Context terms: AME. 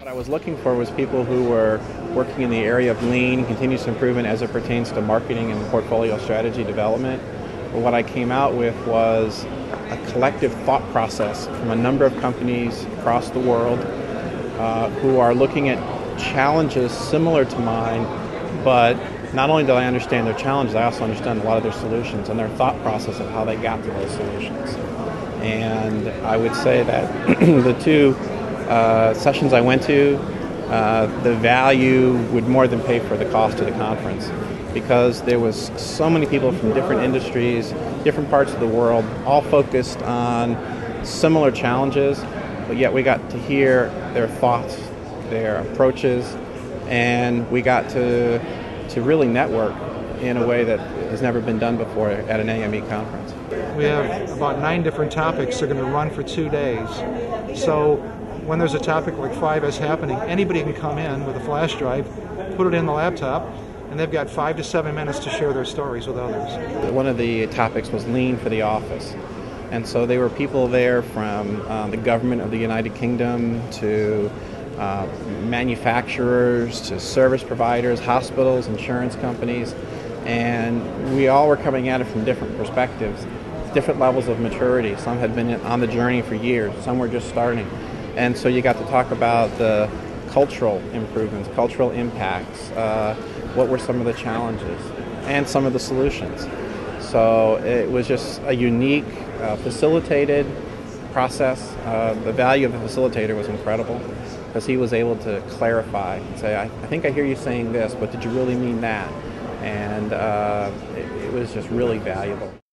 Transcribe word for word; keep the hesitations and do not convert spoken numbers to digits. What I was looking for was people who were working in the area of lean, continuous improvement as it pertains to marketing and portfolio strategy development. But what I came out with was a collective thought process from a number of companies across the world uh, who are looking at challenges similar to mine, but not only do I understand their challenges, I also understand a lot of their solutions and their thought process of how they got to those solutions. And I would say that the two uh, sessions I went to, uh, the value would more than pay for the cost of the conference, because there was so many people from different industries, different parts of the world, all focused on similar challenges, but yet we got to hear their thoughts, their approaches, and we got to to really network in a way that has never been done before at an A M E conference. We have about nine different topics that are going to run for two days. So when there's a topic like five S happening, anybody can come in with a flash drive, put it in the laptop, and they've got five to seven minutes to share their stories with others. One of the topics was Lean for the Office. And so there were people there from uh, the government of the United Kingdom to Uh, manufacturers, to service providers, hospitals, insurance companies, and we all were coming at it from different perspectives, different levels of maturity. Some had been on the journey for years, some were just starting. And so you got to talk about the cultural improvements, cultural impacts, uh, what were some of the challenges, and some of the solutions. So it was just a unique, uh, facilitated process. Uh, the value of the facilitator was incredible, because he was able to clarify and say, I, I think I hear you saying this, but did you really mean that? And uh, it, it was just really valuable.